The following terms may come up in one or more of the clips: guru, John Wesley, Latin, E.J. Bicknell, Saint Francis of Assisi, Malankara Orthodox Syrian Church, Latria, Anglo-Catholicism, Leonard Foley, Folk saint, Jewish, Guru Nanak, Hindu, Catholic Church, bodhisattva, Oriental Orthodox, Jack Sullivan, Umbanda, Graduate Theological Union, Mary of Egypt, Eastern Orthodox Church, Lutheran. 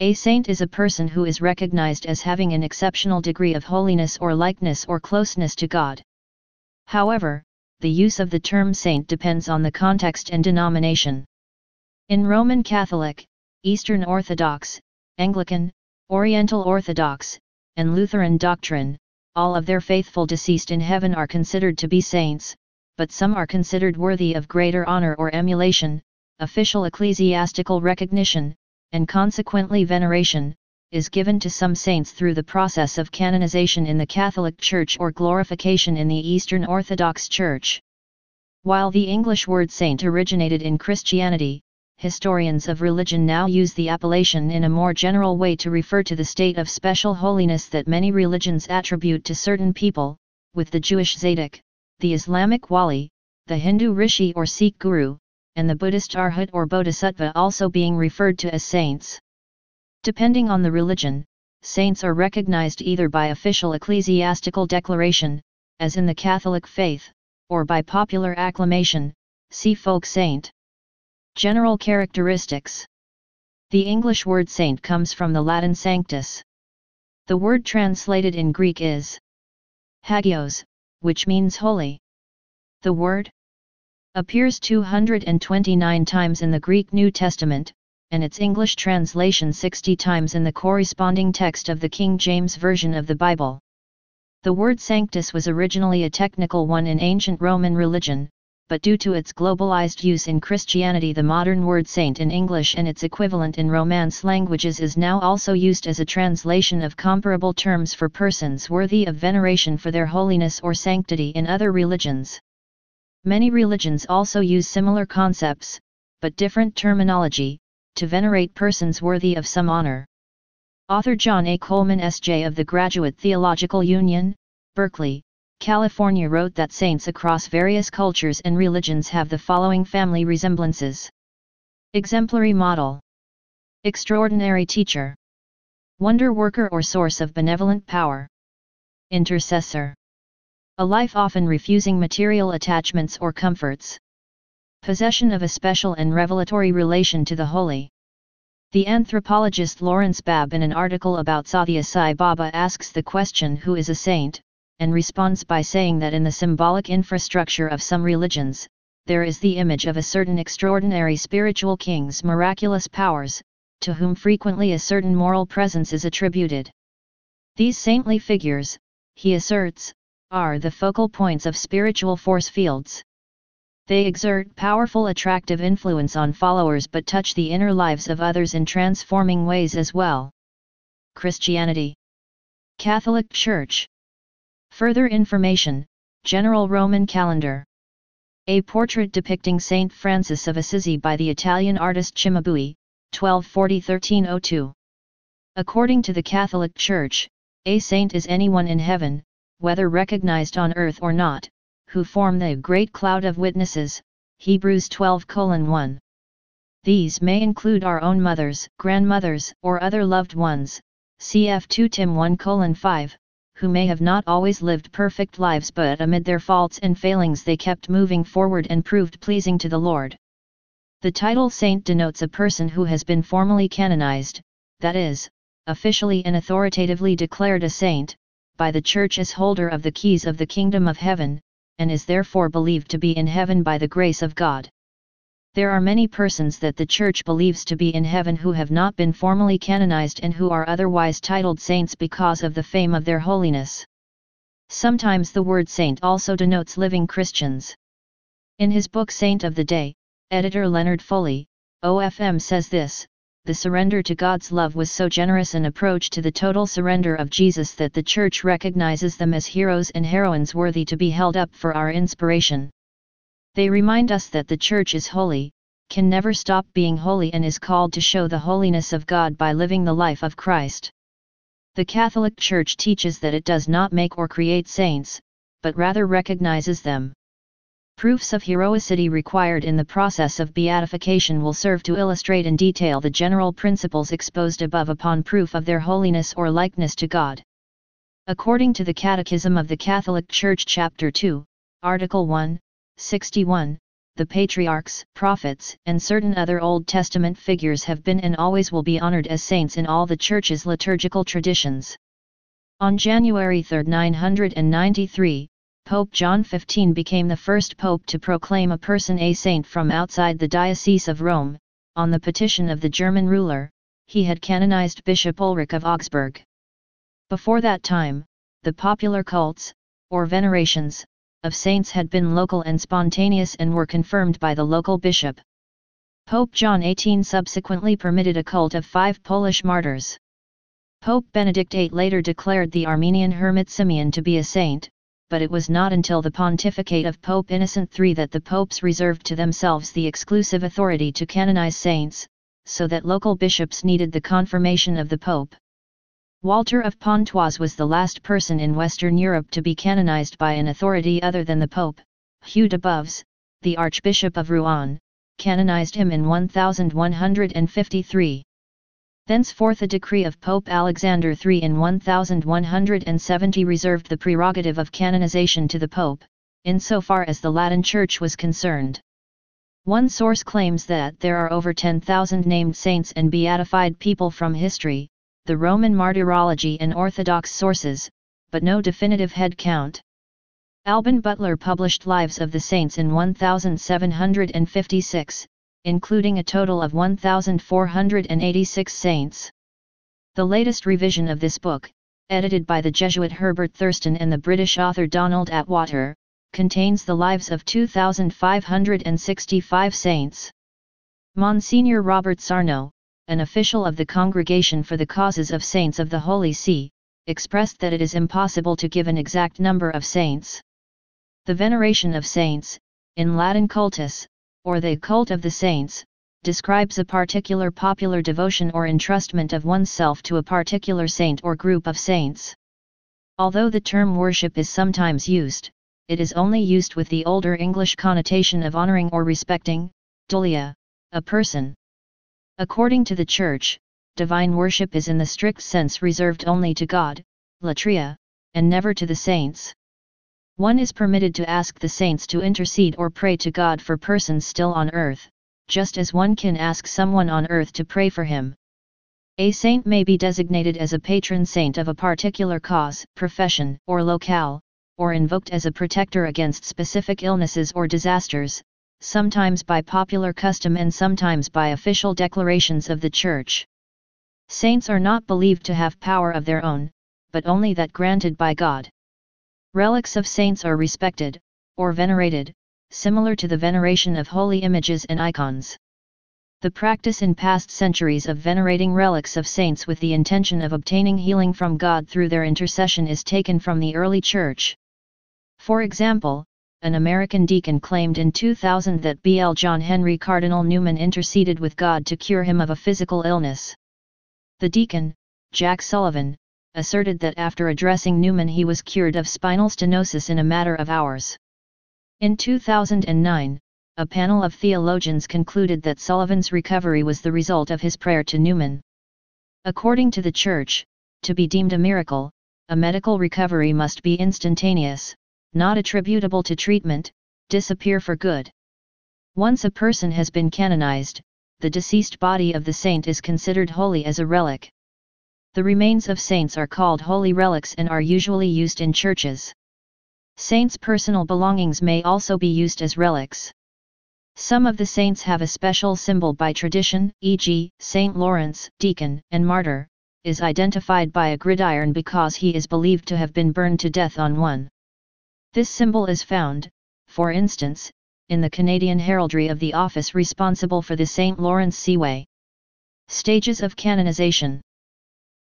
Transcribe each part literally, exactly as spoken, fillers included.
A saint is a person who is recognized as having an exceptional degree of holiness or likeness or closeness to God. However, the use of the term saint depends on the context and denomination. In Roman Catholic, Eastern Orthodox, Anglican, Oriental Orthodox, and Lutheran doctrine, all of their faithful deceased in heaven are considered to be saints, but some are considered worthy of greater honor or emulation. Official ecclesiastical recognition, and consequently veneration, is given to some saints through the process of canonization in the Catholic Church or glorification in the Eastern Orthodox Church. While the English word saint originated in Christianity, historians of religion now use the appellation in a more general way to refer to the state of special holiness that many religions attribute to certain people, with the Jewish tzadik, the Islamic wali, the Hindu rishi or Sikh guru, and the Buddhist arhat or bodhisattva also being referred to as saints. Depending on the religion, saints are recognized either by official ecclesiastical declaration, as in the Catholic faith, or by popular acclamation, see folk saint. General characteristics. The English word saint comes from the Latin sanctus. The word translated in Greek is hagios, which means holy. The word appears two hundred twenty-nine times in the Greek New Testament, and its English translation sixty times in the corresponding text of the King James Version of the Bible. The word sanctus was originally a technical one in ancient Roman religion, but due to its globalized use in Christianity, the modern word saint in English and its equivalent in Romance languages is now also used as a translation of comparable terms for persons worthy of veneration for their holiness or sanctity in other religions. Many religions also use similar concepts, but different terminology, to venerate persons worthy of some honor. Author John A. Coleman S J of the Graduate Theological Union, Berkeley, California wrote that saints across various cultures and religions have the following family resemblances. Exemplary model. Extraordinary teacher. Wonder worker or source of benevolent power. Intercessor. A life often refusing material attachments or comforts. Possession of a special and revelatory relation to the holy. The anthropologist Lawrence Babb, in an article about Sathya Sai Baba, asks the question who is a saint, and responds by saying that in the symbolic infrastructure of some religions, there is the image of a certain extraordinary spiritual king's miraculous powers, to whom frequently a certain moral presence is attributed. These saintly figures, he asserts, are the focal points of spiritual force fields. They exert powerful attractive influence on followers but touch the inner lives of others in transforming ways as well. Christianity. Catholic Church. Further information, General Roman Calendar. A portrait depicting Saint Francis of Assisi by the Italian artist Cimabue, twelve forty to thirteen oh two. According to the Catholic Church, a saint is anyone in heaven, whether recognized on earth or not, who form the great cloud of witnesses, Hebrews twelve colon one. These may include our own mothers, grandmothers, or other loved ones, cf two Tim one colon five, who may have not always lived perfect lives but amid their faults and failings they kept moving forward and proved pleasing to the Lord. The title saint denotes a person who has been formally canonized, that is, officially and authoritatively declared a saint, by the Church as holder of the keys of the kingdom of heaven, and is therefore believed to be in heaven by the grace of God. There are many persons that the Church believes to be in heaven who have not been formally canonized and who are otherwise titled saints because of the fame of their holiness. Sometimes the word saint also denotes living Christians. In his book Saint of the Day, editor Leonard Foley, O F M says this: the surrender to God's love was so generous an approach to the total surrender of Jesus that the Church recognizes them as heroes and heroines worthy to be held up for our inspiration. They remind us that the Church is holy, can never stop being holy, and is called to show the holiness of God by living the life of Christ. The Catholic Church teaches that it does not make or create saints, but rather recognizes them. Proofs of heroicity required in the process of beatification will serve to illustrate in detail the general principles exposed above upon proof of their holiness or likeness to God. According to the Catechism of the Catholic Church Chapter two, Article one, sixty-one, the patriarchs, prophets, and certain other Old Testament figures have been and always will be honored as saints in all the Church's liturgical traditions. On January third, nine hundred ninety-three, Pope John the Fifteenth became the first pope to proclaim a person a saint from outside the Diocese of Rome. On the petition of the German ruler, he had canonized Bishop Ulrich of Augsburg. Before that time, the popular cults, or venerations, of saints had been local and spontaneous and were confirmed by the local bishop. Pope John the Eighteenth subsequently permitted a cult of five Polish martyrs. Pope Benedict the Eighth later declared the Armenian hermit Simeon to be a saint, but it was not until the pontificate of Pope Innocent the Third that the popes reserved to themselves the exclusive authority to canonize saints, so that local bishops needed the confirmation of the pope. Walter of Pontoise was the last person in Western Europe to be canonized by an authority other than the pope. Hugh de Boves, the Archbishop of Rouen, canonized him in eleven fifty-three. Thenceforth a decree of Pope Alexander the Third in eleven seventy reserved the prerogative of canonization to the Pope, insofar as the Latin Church was concerned. One source claims that there are over ten thousand named saints and beatified people from history, the Roman Martyrology and Orthodox sources, but no definitive head count. Alban Butler published Lives of the Saints in seventeen fifty-six, including a total of one thousand four hundred eighty-six saints. The latest revision of this book, edited by the Jesuit Herbert Thurston and the British author Donald Atwater, contains the lives of two thousand five hundred sixty-five saints. Monsignor Robert Sarno, an official of the Congregation for the Causes of Saints of the Holy See, expressed that it is impossible to give an exact number of saints. The veneration of saints, in Latin cultus, or the cult of the saints, describes a particular popular devotion or entrustment of oneself to a particular saint or group of saints. Although the term worship is sometimes used, it is only used with the older English connotation of honoring or respecting, dulia, a person. According to the Church, divine worship is in the strict sense reserved only to God, latria, and never to the saints. One is permitted to ask the saints to intercede or pray to God for persons still on earth, just as one can ask someone on earth to pray for him. A saint may be designated as a patron saint of a particular cause, profession, or locale, or invoked as a protector against specific illnesses or disasters, sometimes by popular custom and sometimes by official declarations of the Church. Saints are not believed to have power of their own, but only that granted by God. Relics of saints are respected, or venerated, similar to the veneration of holy images and icons. The practice in past centuries of venerating relics of saints with the intention of obtaining healing from God through their intercession is taken from the early Church. For example, an American deacon claimed in two thousand that B L John Henry Cardinal Newman interceded with God to cure him of a physical illness. The deacon, Jack Sullivan, asserted that after addressing Newman he was cured of spinal stenosis in a matter of hours. In two thousand nine, a panel of theologians concluded that Sullivan's recovery was the result of his prayer to Newman. According to the Church, to be deemed a miracle, a medical recovery must be instantaneous, not attributable to treatment, disappear for good. Once a person has been canonized, the deceased body of the saint is considered holy as a relic. The remains of saints are called holy relics and are usually used in churches. Saints' personal belongings may also be used as relics. Some of the saints have a special symbol by tradition, for example, Saint Lawrence, deacon and martyr, is identified by a gridiron because he is believed to have been burned to death on one. This symbol is found, for instance, in the Canadian heraldry of the office responsible for the Saint Lawrence Seaway. Stages of canonization.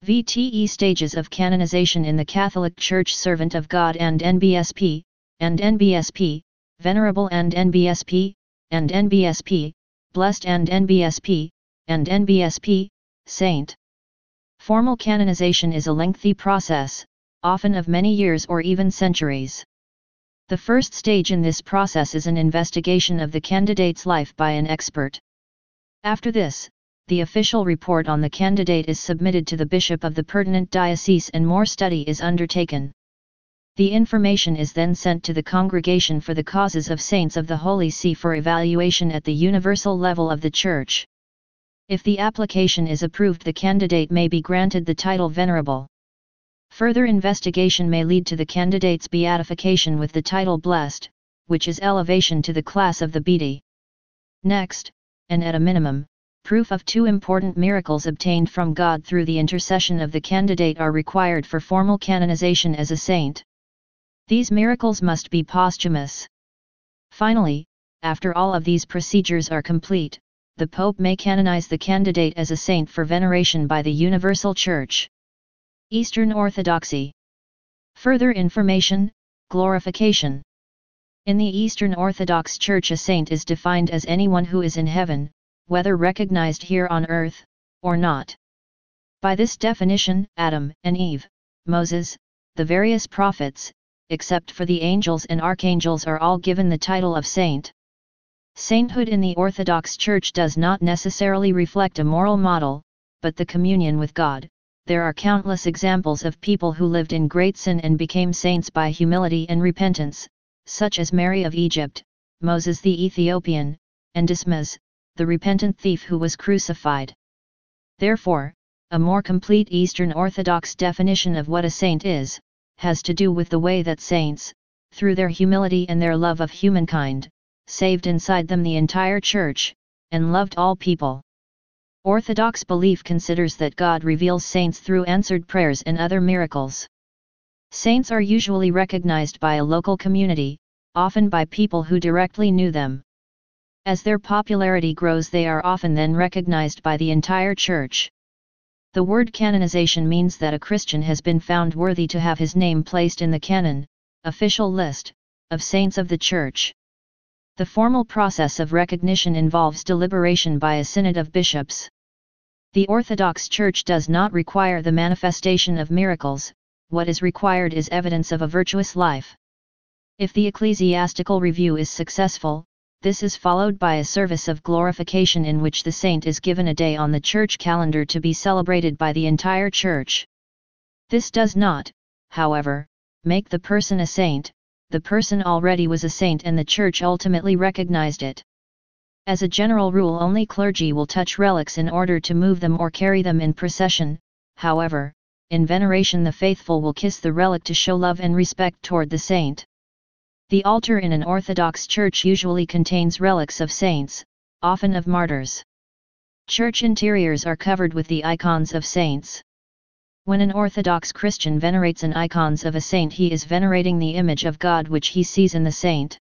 V T E Stages of Canonization in the Catholic Church. Servant of God and N B S P, and N B S P, Venerable and N B S P, and N B S P, Blessed and N B S P, and N B S P, Saint. Formal canonization is a lengthy process, often of many years or even centuries. The first stage in this process is an investigation of the candidate's life by an expert. After this, the official report on the candidate is submitted to the bishop of the pertinent diocese and more study is undertaken. The information is then sent to the Congregation for the Causes of Saints of the Holy See for evaluation at the universal level of the Church. If the application is approved, the candidate may be granted the title Venerable. Further investigation may lead to the candidate's beatification with the title Blessed, which is elevation to the class of the Beati. Next, and at a minimum, proof of two important miracles obtained from God through the intercession of the candidate are required for formal canonization as a saint. These miracles must be posthumous. Finally, after all of these procedures are complete, the Pope may canonize the candidate as a saint for veneration by the Universal Church. Eastern Orthodoxy. Further information, glorification. In the Eastern Orthodox Church, a saint is defined as anyone who is in heaven, whether recognized here on earth or not. By this definition, Adam and Eve, Moses, the various prophets, except for the angels and archangels, are all given the title of saint. Sainthood in the Orthodox Church does not necessarily reflect a moral model, but the communion with God. There are countless examples of people who lived in great sin and became saints by humility and repentance, such as Mary of Egypt, Moses the Ethiopian, and Dismas, the repentant thief who was crucified. Therefore, a more complete Eastern Orthodox definition of what a saint is has to do with the way that saints, through their humility and their love of humankind, saved inside them the entire Church, and loved all people. Orthodox belief considers that God reveals saints through answered prayers and other miracles. Saints are usually recognized by a local community, often by people who directly knew them. As their popularity grows, they are often then recognized by the entire Church. The word canonization means that a Christian has been found worthy to have his name placed in the canon, official list, of saints of the Church. The formal process of recognition involves deliberation by a synod of bishops. The Orthodox Church does not require the manifestation of miracles. What is required is evidence of a virtuous life. If the ecclesiastical review is successful, this is followed by a service of glorification in which the saint is given a day on the Church calendar to be celebrated by the entire Church. This does not, however, make the person a saint. The person already was a saint and the Church ultimately recognized it. As a general rule, only clergy will touch relics in order to move them or carry them in procession. However, in veneration, the faithful will kiss the relic to show love and respect toward the saint. The altar in an Orthodox Church usually contains relics of saints, often of martyrs. Church interiors are covered with the icons of saints. When an Orthodox Christian venerates an icon of a saint, he is venerating the image of God which he sees in the saint.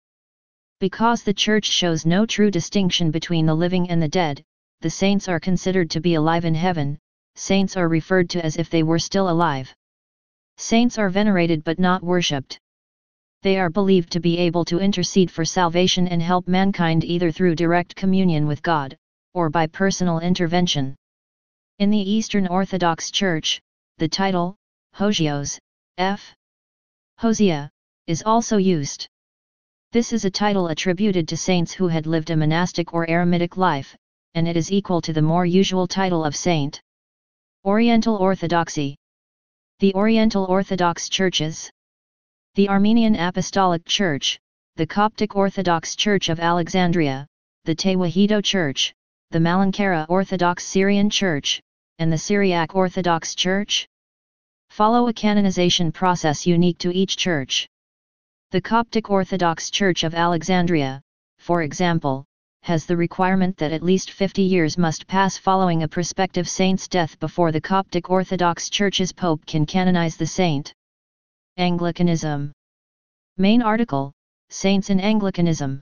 Because the Church shows no true distinction between the living and the dead, the saints are considered to be alive in heaven. Saints are referred to as if they were still alive. Saints are venerated but not worshipped. They are believed to be able to intercede for salvation and help mankind either through direct communion with God, or by personal intervention. In the Eastern Orthodox Church, the title, Hozios, F. Hosea, is also used. This is a title attributed to saints who had lived a monastic or eremitic life, and it is equal to the more usual title of saint. Oriental Orthodoxy. The Oriental Orthodox Churches. The Armenian Apostolic Church, the Coptic Orthodox Church of Alexandria, the Tewahedo Church, the Malankara Orthodox Syrian Church, and the Syriac Orthodox Church follow a canonization process unique to each church. The Coptic Orthodox Church of Alexandria, for example, has the requirement that at least fifty years must pass following a prospective saint's death before the Coptic Orthodox Church's Pope can canonize the saint. Anglicanism. Main article, Saints in Anglicanism.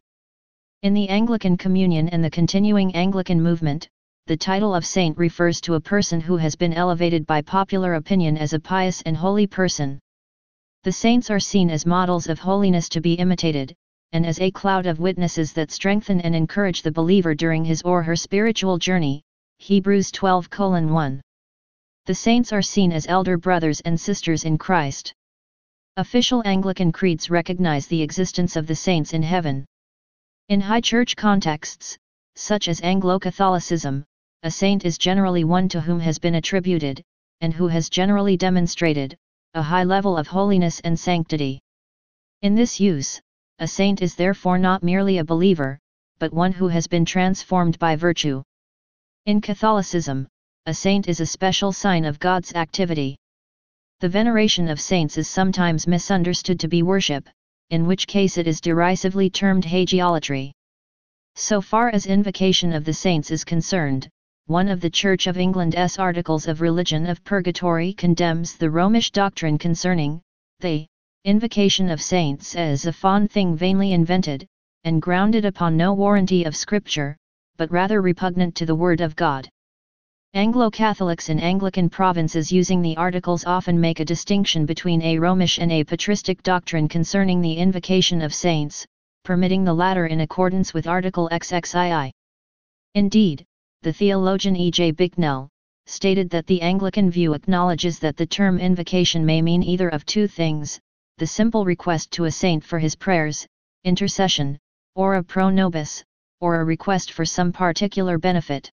In the Anglican Communion and the continuing Anglican movement, the title of saint refers to a person who has been elevated by popular opinion as a pious and holy person. The saints are seen as models of holiness to be imitated, and as a cloud of witnesses that strengthen and encourage the believer during his or her spiritual journey. Hebrews twelve colon one. The saints are seen as elder brothers and sisters in Christ. Official Anglican creeds recognize the existence of the saints in heaven. In high church contexts, such as Anglo-Catholicism, a saint is generally one to whom has been attributed, and who has generally demonstrated, a high level of holiness and sanctity. In this use, a saint is therefore not merely a believer, but one who has been transformed by virtue. In Catholicism, a saint is a special sign of God's activity. The veneration of saints is sometimes misunderstood to be worship, in which case it is derisively termed hagiolatry. So far as invocation of the saints is concerned, one of the Church of England's Articles of Religion of Purgatory condemns the Romish doctrine concerning the invocation of saints as a fond thing vainly invented, and grounded upon no warranty of Scripture, but rather repugnant to the Word of God. Anglo-Catholics in Anglican provinces using the Articles often make a distinction between a Romish and a patristic doctrine concerning the invocation of saints, permitting the latter in accordance with Article twenty-six. Indeed, the theologian E J Bicknell stated that the Anglican view acknowledges that the term invocation may mean either of two things, the simple request to a saint for his prayers, intercession, or a pro nobis, or a request for some particular benefit.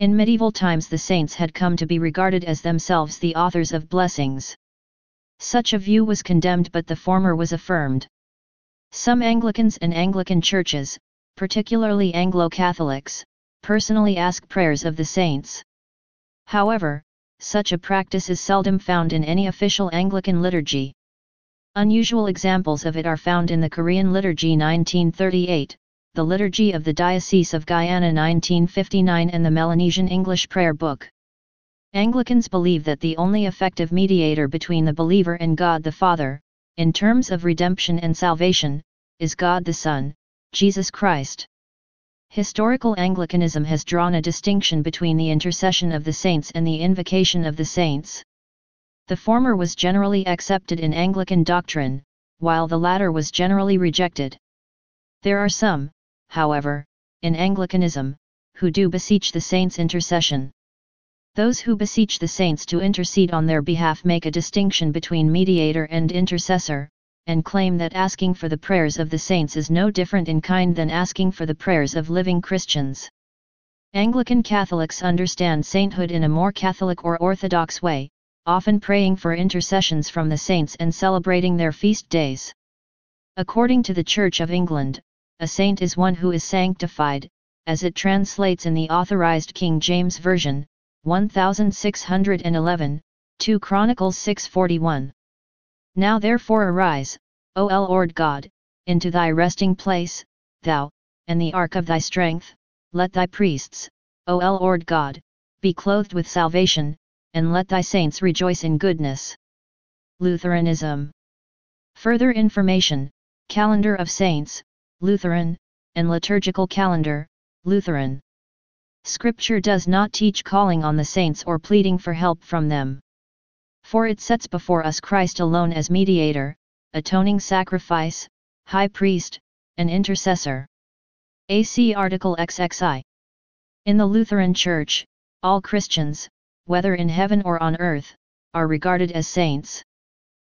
In medieval times the saints had come to be regarded as themselves the authors of blessings. Such a view was condemned, but the former was affirmed. Some Anglicans and Anglican churches, particularly Anglo-Catholics, personally ask prayers of the saints. However, such a practice is seldom found in any official Anglican liturgy. Unusual examples of it are found in the Korean Liturgy nineteen thirty-eight, the Liturgy of the Diocese of Guyana nineteen fifty-nine, and the Melanesian English Prayer Book. Anglicans believe that the only effective mediator between the believer and God the Father, in terms of redemption and salvation, is God the Son, Jesus Christ. Historical Anglicanism has drawn a distinction between the intercession of the saints and the invocation of the saints. The former was generally accepted in Anglican doctrine, while the latter was generally rejected. There are some, however, in Anglicanism, who do beseech the saints' intercession. Those who beseech the saints to intercede on their behalf make a distinction between mediator and intercessor, and claim that asking for the prayers of the saints is no different in kind than asking for the prayers of living Christians. Anglican Catholics understand sainthood in a more Catholic or Orthodox way, often praying for intercessions from the saints and celebrating their feast days. According to the Church of England, a saint is one who is sanctified, as it translates in the Authorized King James Version, one thousand six hundred eleven, two Chronicles six forty-one. Now therefore arise, O Lord God, into thy resting place, thou, and the ark of thy strength, let thy priests, O Lord God, be clothed with salvation, and let thy saints rejoice in goodness. Lutheranism. Further information, Calendar of Saints, Lutheran, and Liturgical Calendar, Lutheran. Scripture does not teach calling on the saints or pleading for help from them. For it sets before us Christ alone as mediator, atoning sacrifice, high priest, and intercessor. A C Article twenty-six. In the Lutheran Church, all Christians, whether in heaven or on earth, are regarded as saints.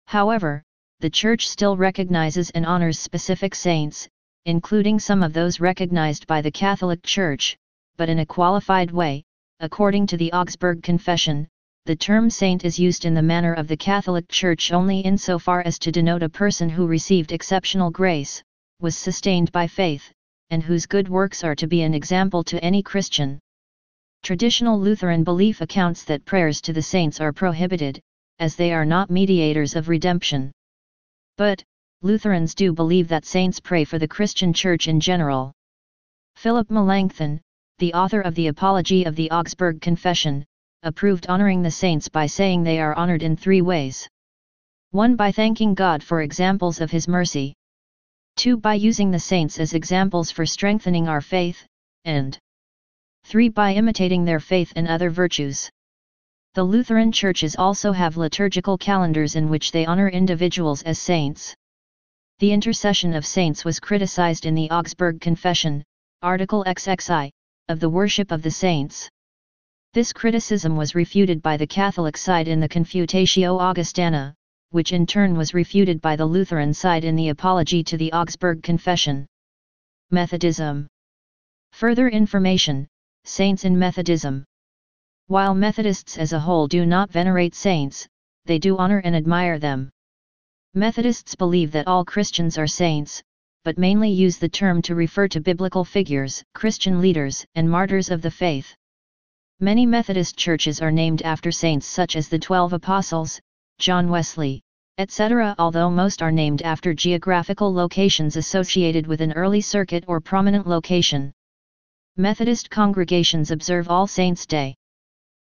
However, the Church still recognizes and honors specific saints, including some of those recognized by the Catholic Church, but in a qualified way. According to the Augsburg Confession, the term saint is used in the manner of the Catholic Church only insofar as to denote a person who received exceptional grace, was sustained by faith, and whose good works are to be an example to any Christian. Traditional Lutheran belief accounts that prayers to the saints are prohibited, as they are not mediators of redemption. But, Lutherans do believe that saints pray for the Christian Church in general. Philip Melanchthon, the author of the Apology of the Augsburg Confession, approved honoring the saints by saying they are honored in three ways. one By thanking God for examples of His mercy. two By using the saints as examples for strengthening our faith, and three By imitating their faith and other virtues. The Lutheran churches also have liturgical calendars in which they honor individuals as saints. The intercession of saints was criticized in the Augsburg Confession, Article twenty-six, of the worship of the saints. This criticism was refuted by the Catholic side in the Confutatio Augustana, which in turn was refuted by the Lutheran side in the Apology to the Augsburg Confession. Methodism. Further information, Saints in Methodism. While Methodists as a whole do not venerate saints, they do honor and admire them. Methodists believe that all Christians are saints, but mainly use the term to refer to biblical figures, Christian leaders, and martyrs of the faith. Many Methodist churches are named after saints such as the Twelve Apostles, John Wesley, et cetera, although most are named after geographical locations associated with an early circuit or prominent location. Methodist congregations observe All Saints' Day.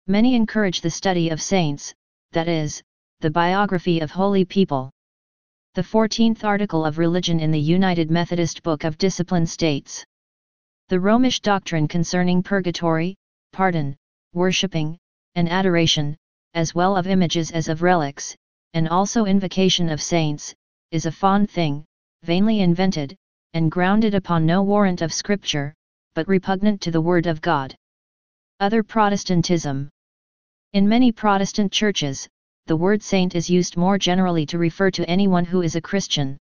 Many encourage the study of saints, that is, the biography of holy people. The fourteenth article of Religion in the United Methodist Book of Discipline states, "The Romish doctrine concerning purgatory, pardon, worshipping, and adoration, as well of images as of relics, and also invocation of saints, is a fond thing, vainly invented, and grounded upon no warrant of Scripture, but repugnant to the Word of God." Other Protestantism. In many Protestant churches, the word saint is used more generally to refer to anyone who is a Christian.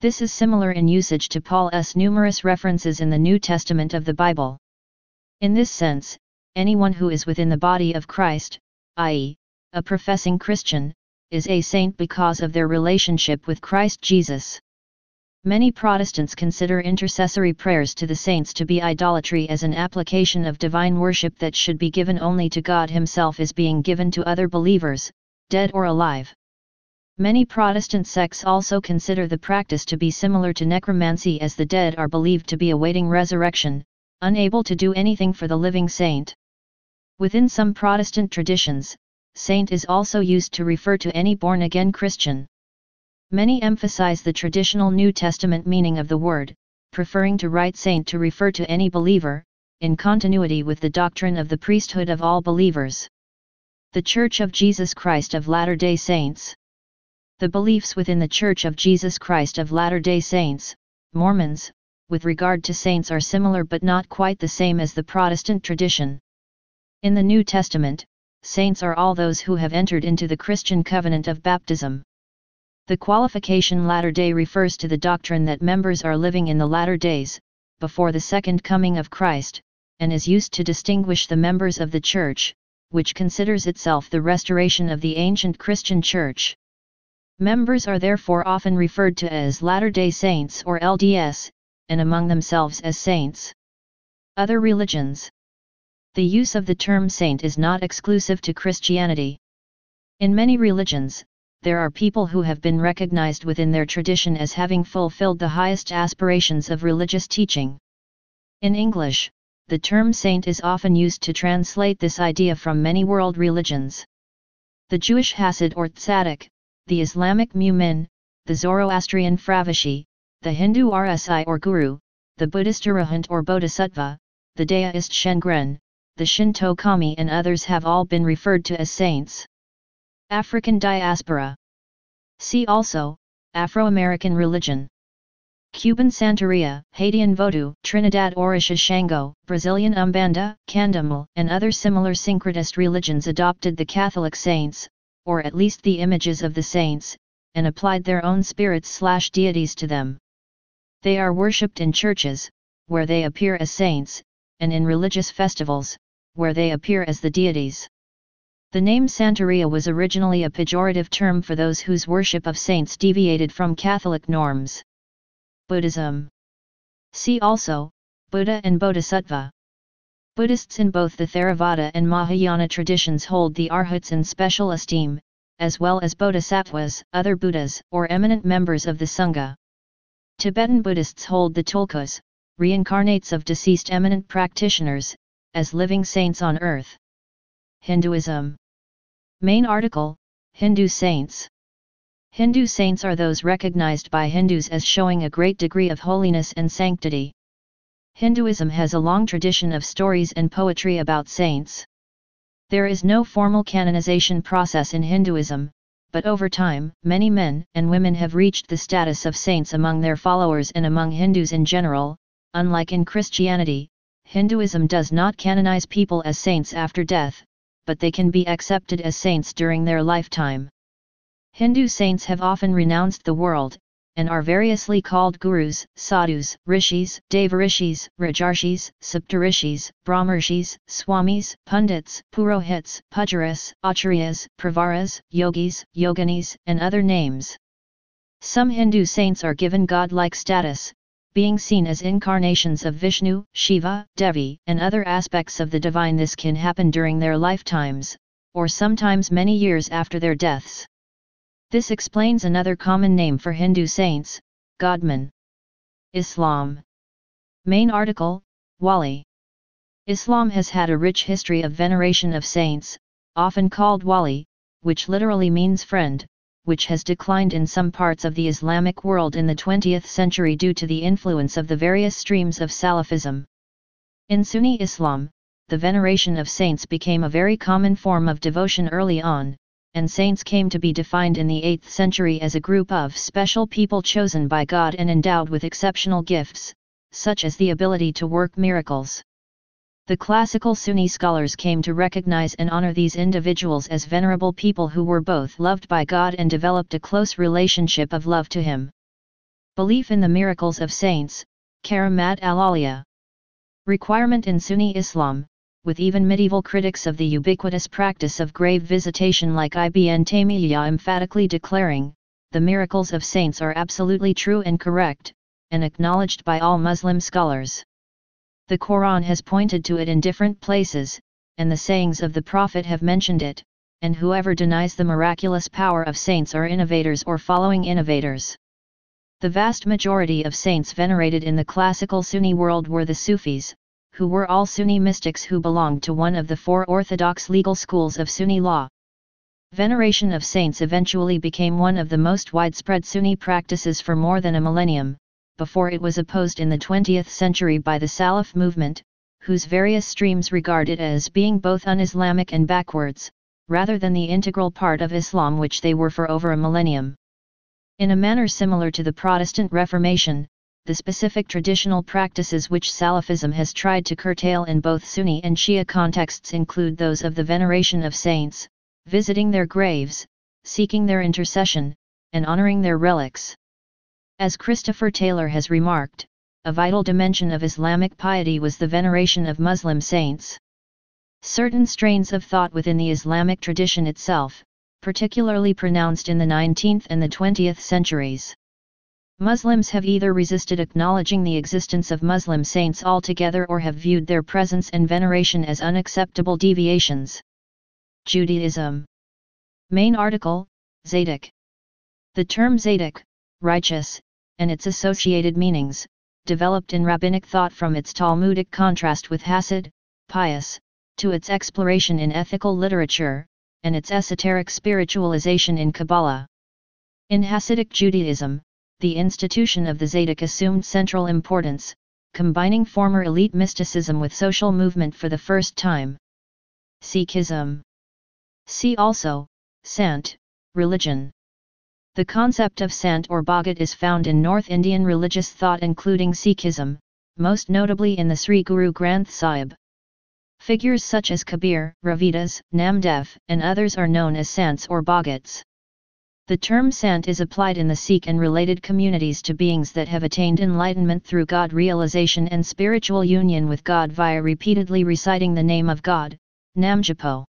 This is similar in usage to Paul's numerous references in the New Testament of the Bible. In this sense, anyone who is within the body of Christ, that is, a professing Christian, is a saint because of their relationship with Christ Jesus. Many Protestants consider intercessory prayers to the saints to be idolatry, as an application of divine worship that should be given only to God Himself is being given to other believers, dead or alive. Many Protestant sects also consider the practice to be similar to necromancy, as the dead are believed to be awaiting resurrection, unable to do anything for the living saint. Within some Protestant traditions, saint is also used to refer to any born-again Christian. Many emphasize the traditional New Testament meaning of the word, preferring to write saint to refer to any believer, in continuity with the doctrine of the priesthood of all believers. The Church of Jesus Christ of Latter-day Saints. The beliefs within the Church of Jesus Christ of Latter-day Saints, Mormons, with regard to saints are similar but not quite the same as the Protestant tradition. In the New Testament, saints are all those who have entered into the Christian covenant of baptism. The qualification Latter-day refers to the doctrine that members are living in the latter days, before the second coming of Christ, and is used to distinguish the members of the Church, which considers itself the restoration of the ancient Christian Church. Members are therefore often referred to as Latter-day Saints or L D S, and among themselves as saints. Other religions. The use of the term saint is not exclusive to Christianity. In many religions, there are people who have been recognized within their tradition as having fulfilled the highest aspirations of religious teaching. In English, the term saint is often used to translate this idea from many world religions. The Jewish Hasid or tzadik, the Islamic mu'min, the Zoroastrian fravashi, the Hindu rsi or guru, the Buddhist arhat or bodhisattva, the Daoist shengren, the Shinto kami, and others have all been referred to as saints. African diaspora. See also, Afro-American religion. Cuban Santeria, Haitian Vodou, Trinidad Orisha Shango, Brazilian Umbanda, Candomblé, and other similar syncretist religions adopted the Catholic saints, or at least the images of the saints, and applied their own spirits/deities to them. They are worshipped in churches, where they appear as saints, and in religious festivals, where they appear as the deities. The name Santeria was originally a pejorative term for those whose worship of saints deviated from Catholic norms. Buddhism. See also, Buddha and Bodhisattva. Buddhists in both the Theravada and Mahayana traditions hold the arhats in special esteem, as well as bodhisattvas, other Buddhas, or eminent members of the Sangha. Tibetan Buddhists hold the tulkus, reincarnates of deceased eminent practitioners, as living saints on earth. Hinduism. Main article, Hindu saints. Hindu saints are those recognized by Hindus as showing a great degree of holiness and sanctity. Hinduism has a long tradition of stories and poetry about saints. There is no formal canonization process in Hinduism, but over time, many men and women have reached the status of saints among their followers and among Hindus in general. Unlike in Christianity, Hinduism does not canonize people as saints after death, but they can be accepted as saints during their lifetime. Hindu saints have often renounced the world, and are variously called gurus, sadhus, rishis, devarishis, rajarshis, saptarishis, brahmarshis, swamis, pundits, purohits, pujaris, acharyas, pravaras, yogis, yoginis, and other names. Some Hindu saints are given godlike status, being seen as incarnations of Vishnu, Shiva, Devi, and other aspects of the divine. This can happen during their lifetimes, or sometimes many years after their deaths. This explains another common name for Hindu saints, Godmen. Islam. Main article, Wali. Islam has had a rich history of veneration of saints, often called Wali, which literally means friend, which has declined in some parts of the Islamic world in the twentieth century due to the influence of the various streams of Salafism. In Sunni Islam, the veneration of saints became a very common form of devotion early on, and saints came to be defined in the eighth century as a group of special people chosen by God and endowed with exceptional gifts, such as the ability to work miracles. The classical Sunni scholars came to recognize and honor these individuals as venerable people who were both loved by God and developed a close relationship of love to Him. Belief in the miracles of saints, Karamat al-Awliya. Requirement in Sunni Islam, with even medieval critics of the ubiquitous practice of grave visitation like Ibn Taymiyyah emphatically declaring, the miracles of saints are absolutely true and correct, and acknowledged by all Muslim scholars. The Quran has pointed to it in different places, and the sayings of the Prophet have mentioned it, and whoever denies the miraculous power of saints are innovators or following innovators. The vast majority of saints venerated in the classical Sunni world were the Sufis, who were all Sunni mystics who belonged to one of the four orthodox legal schools of Sunni law. Veneration of saints eventually became one of the most widespread Sunni practices for more than a millennium, before it was opposed in the twentieth century by the Salaf movement, whose various streams regard it as being both un-Islamic and backwards, rather than the integral part of Islam which they were for over a millennium. In a manner similar to the Protestant Reformation, the specific traditional practices which Salafism has tried to curtail in both Sunni and Shia contexts include those of the veneration of saints, visiting their graves, seeking their intercession, and honoring their relics. As Christopher Taylor has remarked, a vital dimension of Islamic piety was the veneration of Muslim saints. Certain strains of thought within the Islamic tradition itself, particularly pronounced in the nineteenth and the twentieth centuries. Muslims have either resisted acknowledging the existence of Muslim saints altogether or have viewed their presence and veneration as unacceptable deviations. Judaism. Main article, Tzadik. The term Tzadik, righteous, and its associated meanings, developed in rabbinic thought from its Talmudic contrast with Hasid, pious, to its exploration in ethical literature, and its esoteric spiritualization in Kabbalah. In Hasidic Judaism, the institution of the Tzadik assumed central importance, combining former elite mysticism with social movement for the first time. Sikhism. See also, Sant, religion. The concept of Sant or Bhagat is found in North Indian religious thought including Sikhism, most notably in the Sri Guru Granth Sahib. Figures such as Kabir, Ravidas, Namdev, and others are known as Sants or Bhagats. The term Sant is applied in the Sikh and related communities to beings that have attained enlightenment through God realization and spiritual union with God via repeatedly reciting the name of God, Namjapo.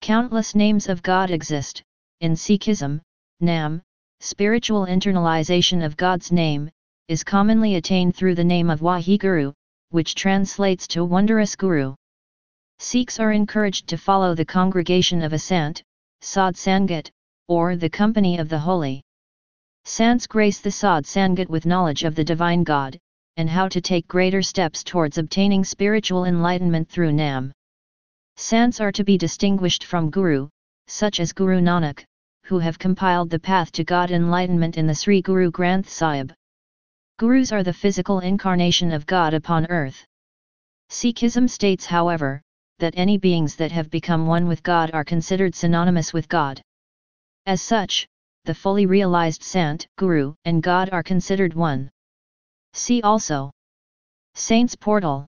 Countless names of God exist. In Sikhism, Nam, spiritual internalization of God's name, is commonly attained through the name of Waheguru, which translates to Wondrous Guru. Sikhs are encouraged to follow the congregation of a Sant, Sad Sangat, or the company of the holy. Sants grace the Sad Sangat with knowledge of the divine God, and how to take greater steps towards obtaining spiritual enlightenment through Nam. Sants are to be distinguished from Guru, such as Guru Nanak, who have compiled the path to God enlightenment in the Sri Guru Granth Sahib. Gurus are the physical incarnation of God upon earth. Sikhism states, however, that any beings that have become one with God are considered synonymous with God. As such, the fully realized Sant, Guru, and God are considered one. See also. Saints Portal.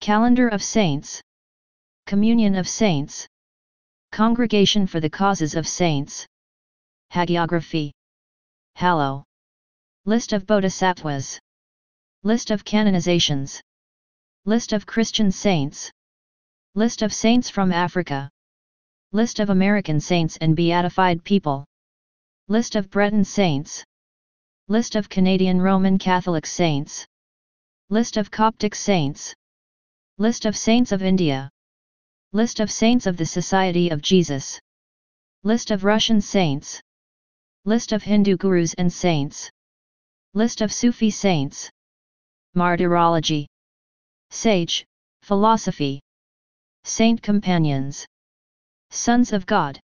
Calendar of Saints. Communion of Saints. Congregation for the Causes of Saints. Hagiography. Hallow. List of bodhisattvas. List of canonizations. List of Christian saints. List of saints from Africa. List of American saints and beatified people. List of Breton saints. List of Canadian Roman Catholic saints. List of Coptic saints. List of saints of India. List of saints of the Society of Jesus. List of Russian saints. List of Hindu gurus and saints. List of Sufi saints. Martyrology. Sage, philosophy. Saint companions. Sons of God.